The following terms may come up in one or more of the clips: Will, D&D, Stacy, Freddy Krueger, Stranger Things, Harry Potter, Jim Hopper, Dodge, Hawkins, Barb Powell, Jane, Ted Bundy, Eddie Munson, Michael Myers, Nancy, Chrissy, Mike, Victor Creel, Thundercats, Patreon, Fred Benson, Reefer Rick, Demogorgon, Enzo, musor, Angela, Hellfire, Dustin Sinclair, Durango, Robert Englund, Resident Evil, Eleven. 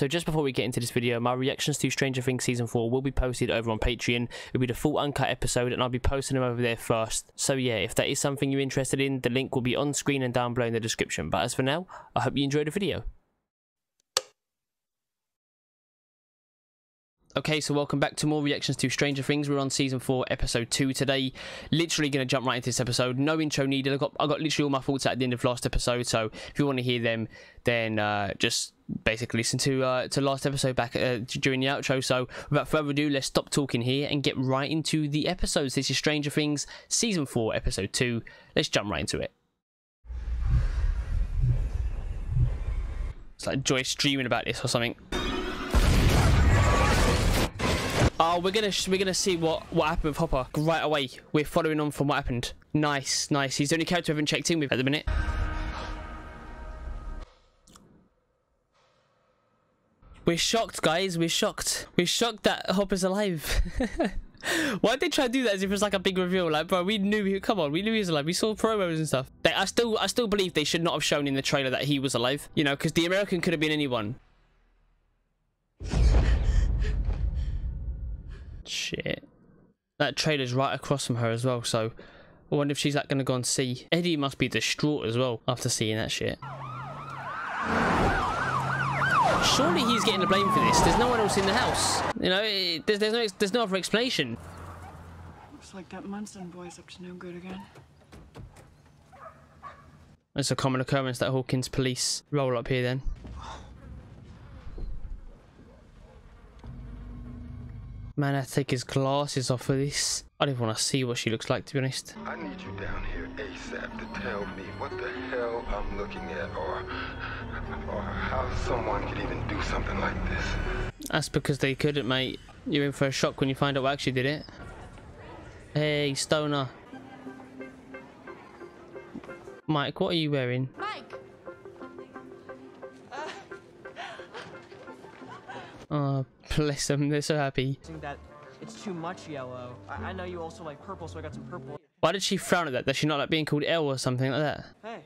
So just before we get into this video, my reactions to Stranger Things Season 4 will be posted over on Patreon. It'll be the full uncut episode and I'll be posting them over there first. So yeah, if that is something you're interested in, the link will be on screen and down below in the description. But as for now, I hope you enjoyed the video. Okay, so welcome back to more reactions to Stranger Things. We're on Season 4, Episode 2 today. Literally going to jump right into this episode. No intro needed. I got literally all my thoughts at the end of last episode, so if you want to hear them, then just basically listen to last episode back during the outro. So without further ado, let's stop talking here and get right into the episodes. This is Stranger Things, Season 4, Episode 2. Let's jump right into it. It's like Joyce dreaming about this or something. Oh, we're gonna see what happened with Hopper right away. We're following on from what happened. Nice, nice. He's the only character I haven't checked in with at the minute. We're shocked, guys. We're shocked. We're shocked that Hopper's alive. Why'd they try to do that as if it's like a big reveal? Like, bro, we knew he, come on, we knew he was alive. We saw promos and stuff. Like, I still believe they should not have shown in the trailer that he was alive. You know, because the American could have been anyone. Shit, that trailer's right across from her as well, so I wonder if she's like gonna go and see. Eddie must be distraught as well after seeing that shit. Surely he's getting the blame for this. There's no one else in the house, you know. There's no other explanation. Looks like that Munson boy's up to no good again. It's a common occurrence that Hawkins police roll up here then. Man, I take his glasses off for this. I don't even want to see what she looks like, to be honest. I need you down here ASAP to tell me what the hell I'm looking at, or how someone could even do something like this. That's because they couldn't, mate. You're in for a shock when you find out what actually did it. Hey, stoner. Mike, what are you wearing? Mike! Oh, bless them, they're so happy. That it's too much yellow. I know you also like purple, so I got some purple. Why did she frown at that? Does she not like being called L or something like that? Hey.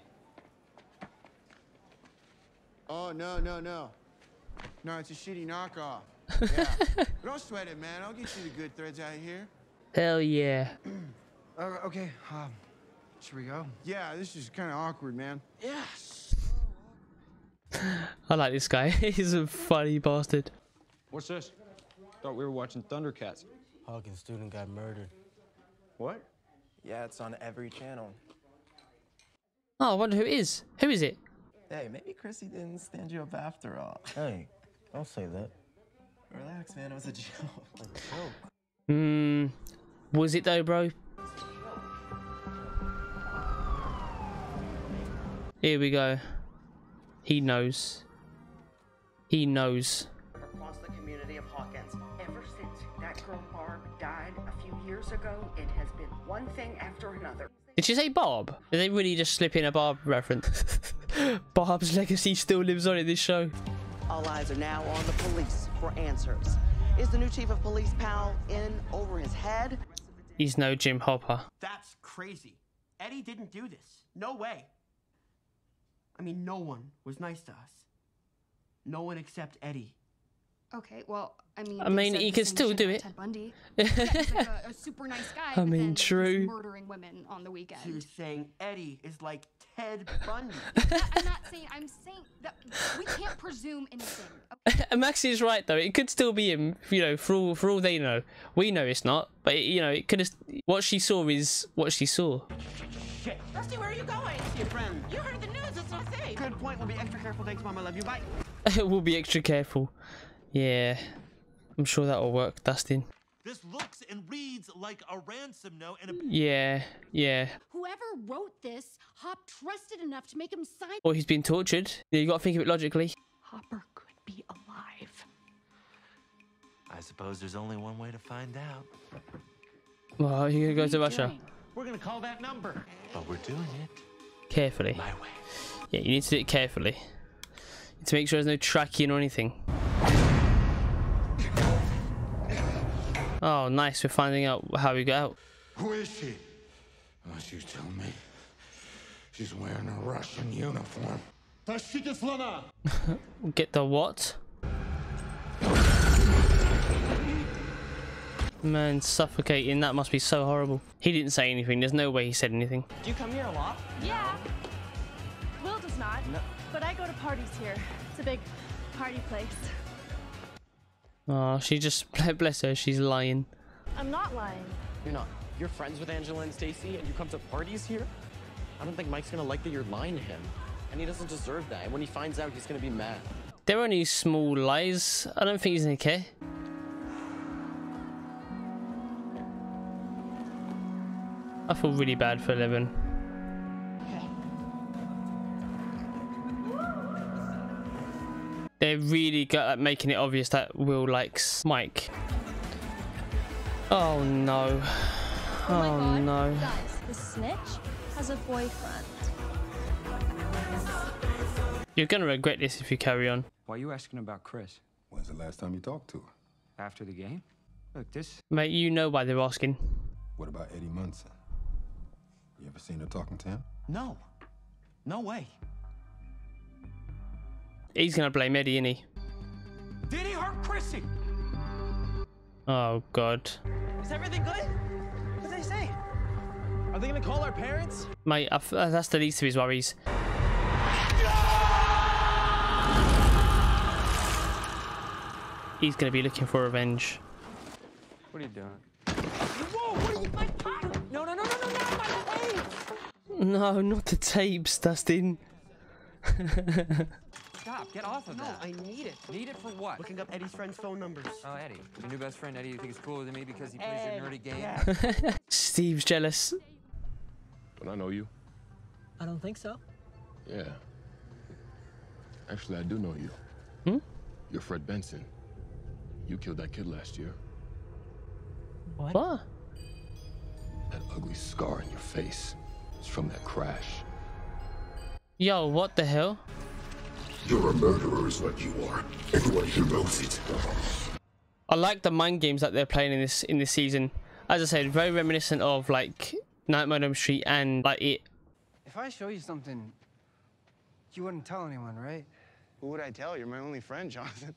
Oh, no, no, no. No, it's a shitty knockoff. Yeah. Don't sweat it, man. I'll get you the good threads out here. Hell yeah. Okay, should we go? Yeah, this is kind of awkward, man. Yeah. I like this guy. He's a funny bastard. What's this? Thought we were watching Thundercats. Hawkins' student got murdered. What? Yeah, it's on every channel. Oh, I wonder who it is. Who is it? Hey, maybe Chrissy didn't stand you up after all. Hey, don't say that. Relax, man. It was a joke. Hmm. Was it though, bro? Here we go. He knows. He knows. Of Hawkins. Ever since that girl Barb died a few years ago, it has been one thing after another. Did she say Barb? Did they really just slip in a Barb reference? Barb's legacy still lives on in this show. All eyes are now on the police for answers. Is the new chief of police Powell in over his head? He's no Jim Hopper. That's crazy. Eddie didn't do this. No way. I mean, no one was nice to us. No one except Eddie. Okay, well, I mean, he could still do it. Ted Bundy. Yeah, he's like a super nice guy. I mean, then true. Murdering women on the weekend. You're saying Eddie is like Ted Bundy. I'm saying that we can't presume anything. Okay. Maxie is right though. It could still be him. You know, for all they know, we know it's not. But it, you know, it could have. What she saw is what she saw. Shit, Dusty, where are you going? Your friend. You heard the news. It's not safe. Good point. We'll be extra careful. Thanks, Mom. I love you. Bye. We'll be extra careful. Yeah, I'm sure that'll work, Dustin. This looks and reads like a ransom note and a... Yeah, yeah. Whoever wrote this, Hop trusted enough to make him sign... Or he's been tortured. Yeah, you got to think of it logically. Hopper could be alive. I suppose there's only one way to find out. Well, you're going to go to Russia. We're going to call that number. But we're doing it... Carefully. My way. Yeah, you need to do it carefully. You need to make sure there's no tracking or anything. Oh, nice. We're finding out how we got out. Who is she? Unless you tell me. She's wearing a Russian uniform. Get the what? Man, suffocating, that must be so horrible. He didn't say anything, there's no way he said anything. Do you come here a lot? Yeah. Will does not, no. But I go to parties here. It's a big party place. Oh, she just, bless her, she's lying. I'm not lying. You're not. You're friends with Angela and Stacy, and you come to parties here? I don't think Mike's gonna like that you're lying to him. And he doesn't deserve that, and when he finds out, he's gonna be mad. They're only small lies. I don't think he's gonna care. I feel really bad for Eleven. Okay. They're really good at making it obvious that Will likes Mike. Oh no. Oh no. Guys, the snitch has a boyfriend. You're gonna regret this if you carry on. Why are you asking about Chris? When's the last time you talked to her? After the game? Look, this... Mate, you know why they're asking. What about Eddie Munson? You ever seen her talking to him? No. No way. He's gonna blame Eddie, isn't he? Did he hurt Chrissy? Oh, God. Is everything good? What did they say? Are they gonna call our parents? Mate, that's the least of his worries. He's gonna be looking for revenge. What are you doing? Whoa, what are you... My pocket! No, no, no, no, no, no, my tapes! No, not the tapes, Dustin. Stop, get off of that. No, I need it. Need it for what? Looking up Eddie's friend's phone numbers. Oh, Eddie. Your new best friend, Eddie, you think is cooler than me because he plays your nerdy game? Yeah. Steve's jealous. Don't I know you? I don't think so. Yeah. Actually, I do know you. Hmm? You're Fred Benson. You killed that kid last year. What? What? That ugly scar on your face. It's from that crash. Yo, what the hell? You're a murderer is what you are. Everyone here knows it. I like the mind games that they're playing in this season. As I said, very reminiscent of like Nightmare on Elm Street and like It. If I show you something, you wouldn't tell anyone, right? What would I tell? You're my only friend, Jonathan.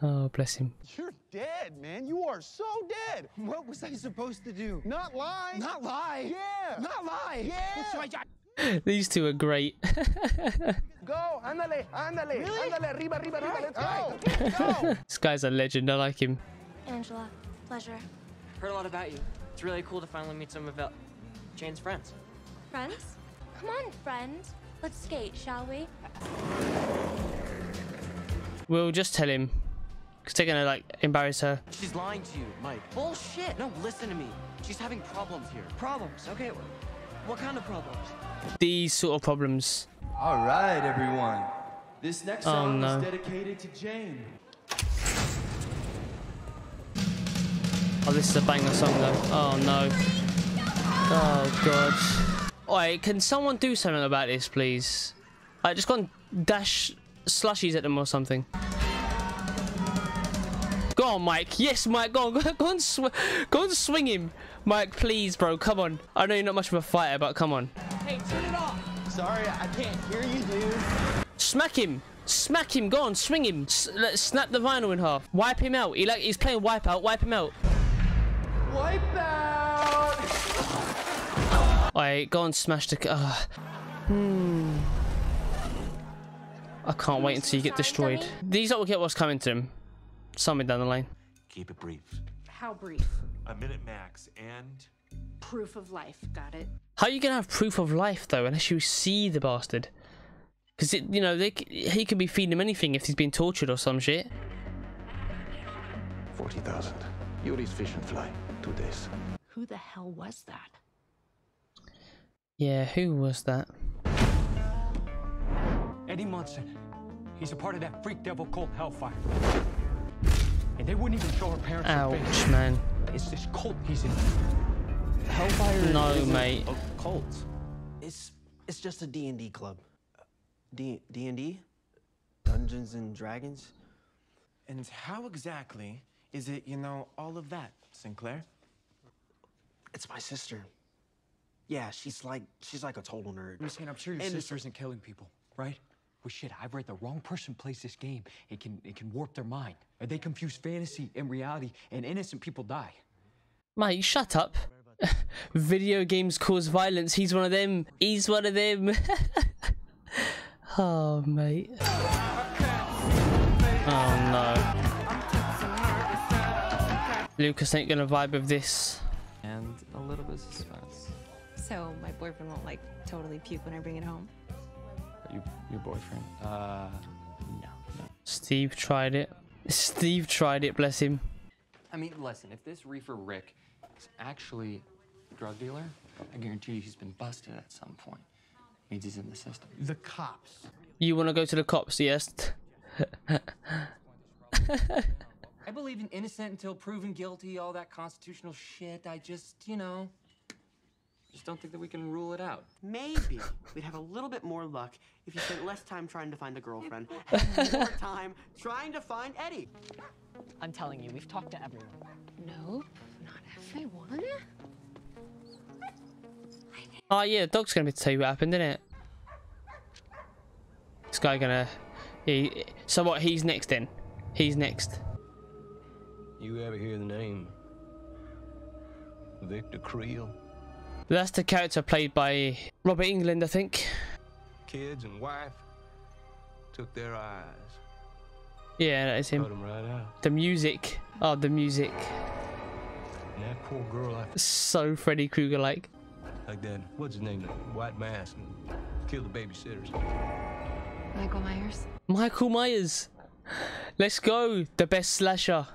Oh, bless him. You're dead, man. You are so dead. What was I supposed to do? Not lie. Not lie. Yeah. Not lie. Yeah. These two are great. Go, andale, andale, really? Andale, arriba, arriba, arriba. Let's go. Let's go. This guy's a legend. I like him. Angela, pleasure. Heard a lot about you. It's really cool to finally meet some of Jane's friends. Friends? Come on, friends. Let's skate, shall we? We'll just tell him. Because they're going to, like, embarrass her. She's lying to you, Mike. Bullshit. No, listen to me. She's having problems here. Problems? Okay, what kind of problems? These sort of problems. All right, everyone. This next song is dedicated to Jane. Oh, this is a banger song, though. Oh, no. Oh, God. All right, can someone do something about this, please? I just got and dash slushies at them or something. Go on, Mike. Yes, Mike. Go on. Go on, swing him. Mike, please, bro. Come on. I know you're not much of a fighter, but come on. Hey, turn it off. Sorry, I can't hear you, dude. Smack him. Smack him. Go on, swing him. Let's snap the vinyl in half. Wipe him out. He's playing Wipeout. Wipe him out. Wipe out. Alright, go on, smash the... I can't wait until you get destroyed. These all get what's coming to him. Something down the line. Keep it brief. How brief? A minute max and... Proof of life, got it. How are you going to have proof of life, though, unless you see the bastard? Because, you know, he could be feeding him anything if he's being tortured or some shit. 40,000. Yuri's fish and fly. 2 days. Who the hell was that? Yeah, who was that? Eddie Munson. He's a part of that freak devil called Hellfire. And they wouldn't even show her parents. Ouch, man. It's this cult he's in. Hellfire. No, mate. A cult. It's just a D&D club. D&D? Dungeons and Dragons? And how exactly is it, you know, all of that, Sinclair? It's my sister. Yeah, she's like a total nerd. I'm saying, I'm sure your sister isn't killing people, right? Well, shit, I've read the wrong person plays this game. It can warp their mind. They confuse fantasy and reality, and innocent people die. Mate, shut up. Video games cause violence. He's one of them. He's one of them. Oh, mate. Oh, no. Lucas ain't gonna vibe with this. And a little bit of suspense. So my boyfriend won't, like, totally puke when I bring it home? Your boyfriend? No. Steve tried it. Steve tried it, bless him. I mean, listen, if this Reefer Rick is actually a drug dealer, I guarantee you he's been busted at some point. It means he's in the system. The cops. You want to go to the cops, yes? I believe in innocent until proven guilty, all that constitutional shit. I just, you know, just don't think that we can rule it out. Maybe we'd have a little bit more luck if you spent less time trying to find a girlfriend and more time trying to find Eddie. I'm telling you, we've talked to everyone. Nope, not everyone. Oh yeah, dog's gonna be to tell you what happened, isn't it? This guy gonna... so what, he's next then? He's next. You ever hear the name Victor Creel? That's the character played by Robert Englund, I think. Kids and wife took their eyes. Yeah, that is him. Cut him right out. The music. Oh, the music. And that poor girl, so Freddy Krueger like. Like that, what's his name? White Mask and kill the babysitters. Michael Myers. Michael Myers. Let's go. The best slasher.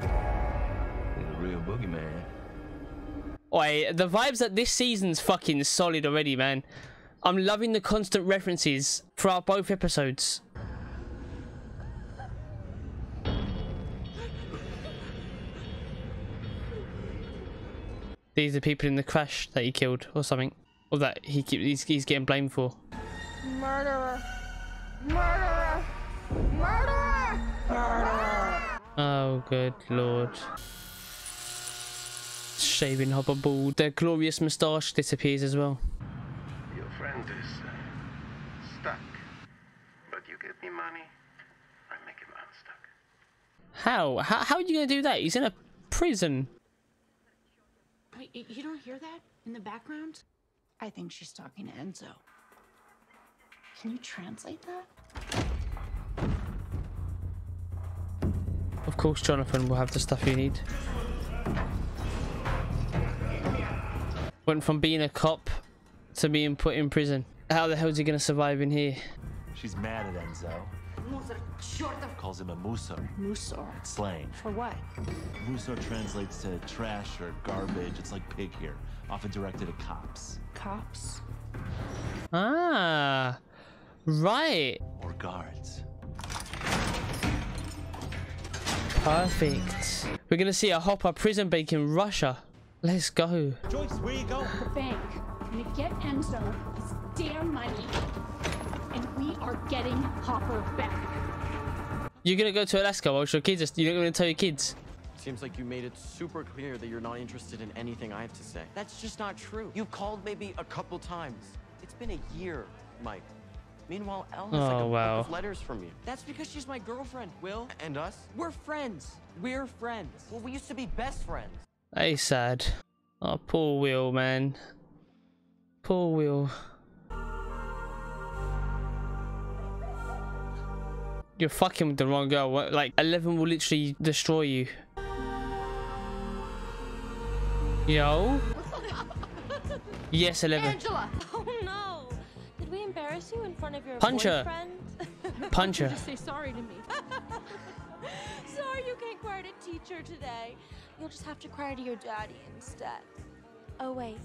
He's a real boogeyman. Oi, the vibes that this season's fucking solid already, man. I'm loving the constant references throughout both episodes. These are people in the crash that he killed or something. Or that he's getting blamed for. Murderer. Murderer. Murderer. Murderer. Oh, good lord. Shaving Hopper bald. Their glorious moustache disappears as well. Your friend is stuck, but you give me money, I make him unstuck. How are you gonna do that? He's in a prison. Wait, you don't hear that in the background? I think she's talking to Enzo. Can you translate that? Of course, Jonathan will have the stuff you need. Went from being a cop to being put in prison. How the hell is he gonna survive in here? She's mad at Enzo. Calls him a musor. Musor. Slang. For what? Musor translates to trash or garbage. It's like pig here. Often directed at cops. Cops? Ah. Right. Or guards. Perfect. We're gonna see a Hopper prison break in Russia. Let's go. Joyce, where you going? The bank. I'm gonna get Enzo his damn money. And we are getting Hopper back. You're gonna go to Alaska while your kids are... You're not gonna tell your kids. Seems like you made it super clear that you're not interested in anything I have to say. That's just not true. You've called maybe a couple times. It's been a year, Mike. Meanwhile, Ellen's like a book of letters from you. That's because she's my girlfriend, Will. And us? We're friends. We're friends. Well, we used to be best friends. That is sad. Oh, poor Will, man. Poor Will. You're fucking with the wrong girl. What? Like, Eleven will literally destroy you. Yo. Yes, Eleven. Angela. Oh no! Did we embarrass you in front of your boyfriend? Punch her. Just say sorry to me. Sorry, you can't cry to teacher today. You'll just have to cry to your daddy instead. Oh wait,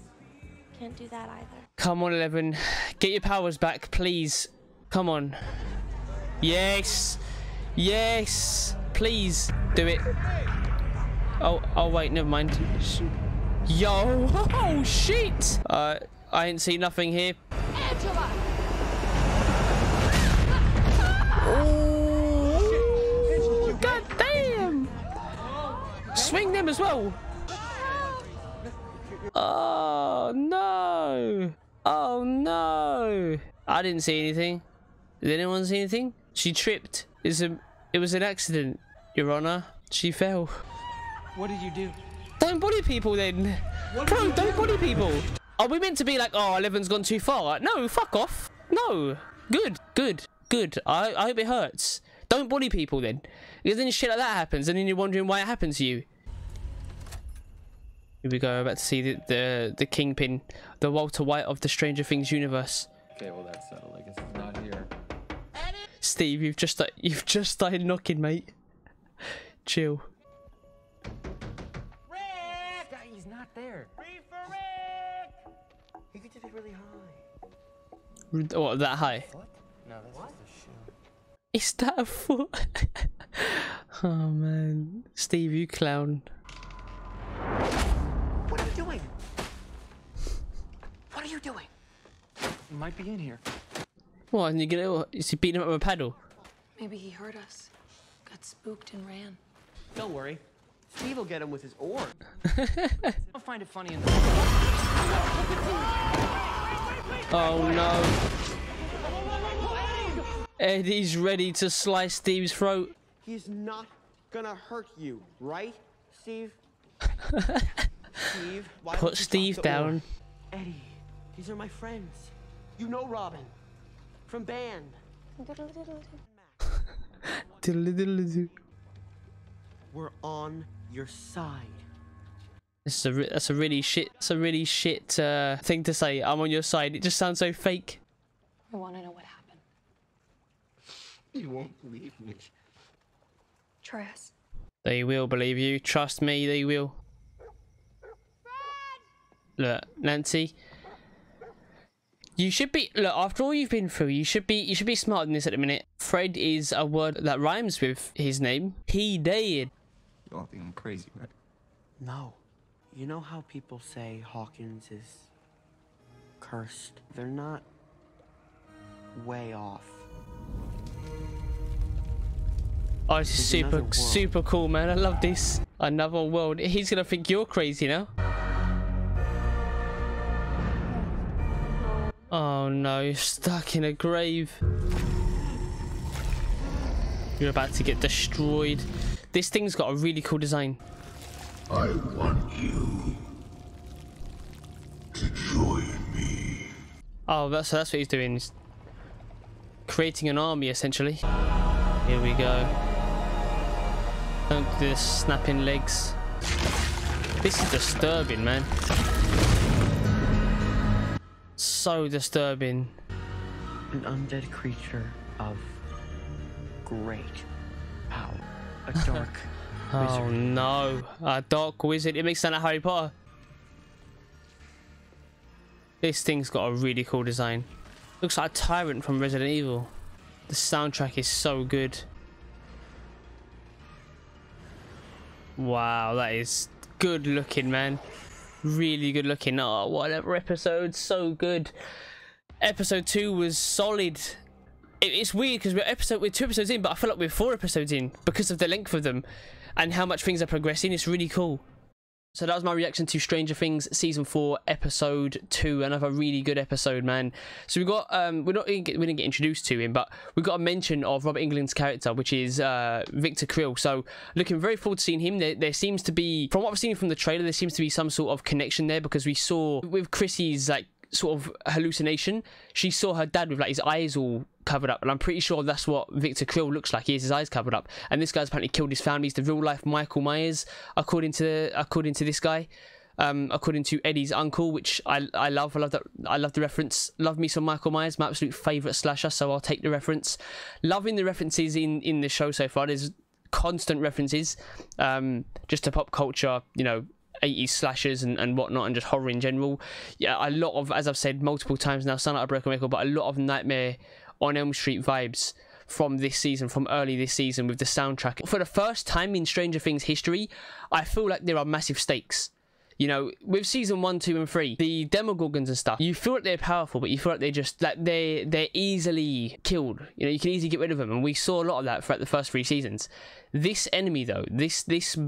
can't do that either. Come on, Eleven, get your powers back, please. Come on. Yes, yes, please do it. Oh wait, never mind. Yo, oh shit! I ain't see nothing here. Angela. Oh, god damn! Swing them as well. Oh no! Oh no! I didn't see anything. Did anyone see anything? She tripped. It was an accident, Your Honor. She fell. What did you do? Don't bully people then. Bro, don't bully people. Are we meant to be like, oh, Eleven's gone too far? No, fuck off. No. Good, good, good. I hope it hurts. Don't bully people then. Because then shit like that happens and then you're wondering why it happened to you. Here we go, about to see the kingpin, the Walter White of the Stranger Things universe. Okay, well that's settled. I guess it's not here. Steve, you've just started knocking, mate. Chill. Rick! He's not there. Reefer Rick! You could do it really high. What, that high? What? No, that's what? Just a shoe. Is that a foot? Oh man. Steve, you clown. What are you doing? What are you doing? It might be in here. What, and you get it? Is he beating him up with a paddle? Maybe he heard us. Got spooked and ran. Don't worry. Steve will get him with his oar. I'll find it funny in the... Oh no. Eddie's ready to slice Steve's throat. He's not gonna hurt you, right, Steve? Steve, why put Steve down. Eddie, these are my friends. You know Robin. From band. We're on your side. That's a really shit thing to say. I'm on your side. It just sounds so fake. I want to know what happened. You won't believe me. Try us. They will believe you. Trust me, they will. Look, Nancy. You should be, look, after all you've been through, you should be smarter than this at the minute. Fred is a word that rhymes with his name. He did. You all think I'm crazy, right? No. You know how people say Hawkins is cursed? They're not way off. Oh, this is super cool, man. I love this. Another world. He's gonna think you're crazy now. Oh no, you're stuck in a grave. You're about to get destroyed. This thing's got a really cool design. I want you to join me. Oh, that's what he's doing. He's creating an army, essentially. Here we go. Don't do this snapping legs. This is disturbing, man. So disturbing. An undead creature of great power. A dark wizard. Oh no, a dark wizard. It makes sense of Harry Potter. This thing's got a really cool design. Looks like a tyrant from Resident Evil. The soundtrack is so good. Wow, that is good looking, man. Really good looking. Oh, whatever episode, so good. Episode 2 was solid. It's weird because we're 2 episodes in, but I feel like we're 4 episodes in because of the length of them and how much things are progressing. It's really cool. So that was my reaction to Stranger Things Season 4, Episode 2. Another really good episode, man. So we got, we didn't get introduced to him, but we got a mention of Robert Englund's character, which is Victor Creel. So looking very forward to seeing him. There seems to be, from what I've seen from the trailer, there seems to be some sort of connection there because we saw with Chrissy's, like, sort of hallucination, she saw her dad with like his eyes all covered up, and I'm pretty sure that's what Victor Creel looks like. He has his eyes covered up, and this guy's apparently killed his family. He's the real life Michael Myers, according to this guy, according to Eddie's uncle, which I love. I love the reference. Love me some Michael Myers, my absolute favorite slasher. So I'll take the reference. Loving the references in the show so far. There's constant references, just to pop culture, you know. 80s slashers and whatnot, and just horror in general. Yeah, a lot of, as I've said multiple times now, sound like a broken record, but a lot of Nightmare on Elm Street vibes from this season, from early this season, with the soundtrack. For the first time in Stranger Things history, I feel like there are massive stakes. You know, with season 1, 2, and 3, the Demogorgons and stuff, you feel like they're powerful, but you feel like they're just, like, they're easily killed. You know, you can easily get rid of them, and we saw a lot of that throughout the first 3 seasons. This enemy, though, this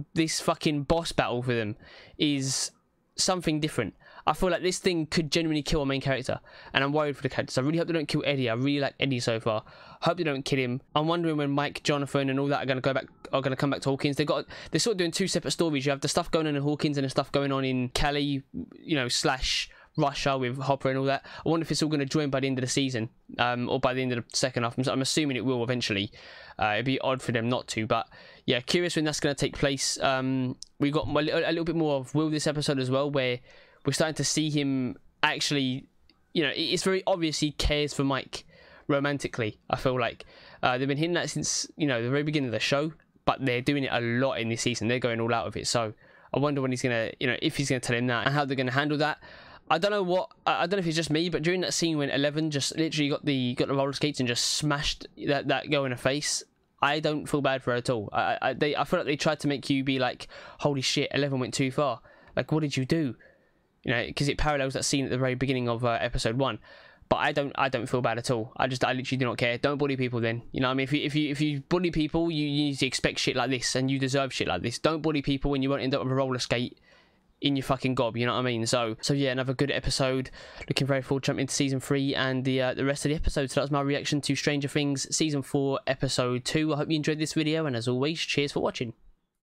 fucking boss battle for them is something different. I feel like this thing could genuinely kill our main character, and I'm worried for the characters. I really hope they don't kill Eddie. I really like Eddie so far. Hope they don't kill him. I'm wondering when Mike, Jonathan, and all that are going to come back to Hawkins. They're sort of doing two separate stories. You have the stuff going on in Hawkins and the stuff going on in Cali, you know, slash Russia with Hopper and all that. I wonder if it's all going to join by the end of the season, or by the end of the second half. I'm assuming it will eventually. It'd be odd for them not to, but yeah, curious when that's going to take place. We got a little bit more of Will this episode as well, where we're starting to see him actually, you know, it's very obvious he cares for Mike romantically. I feel like they've been hitting that since, you know, the very beginning of the show, but they're doing it a lot in this season. They're going all out of it. So I wonder when he's going to, you know, if he's going to tell him that and how they're going to handle that. I don't know what, I don't know if it's just me, but during that scene when Eleven just literally got the roller skates and just smashed that girl in the face, I don't feel bad for her at all. I feel like they tried to make you be like, holy shit, Eleven went too far. Like, what did you do? You know, because it parallels that scene at the very beginning of episode 1. But I don't feel bad at all. I literally do not care. Don't bully people then. You know what I mean? If you bully people, you need to expect shit like this, and you deserve shit like this. Don't bully people and you won't end up with a roller skate in your fucking gob, you know what I mean? So yeah, another good episode. Looking very forward to jumping into season 3 and the rest of the episode. So that's my reaction to Stranger Things season 4 episode 2. I hope you enjoyed this video, and as always, cheers for watching.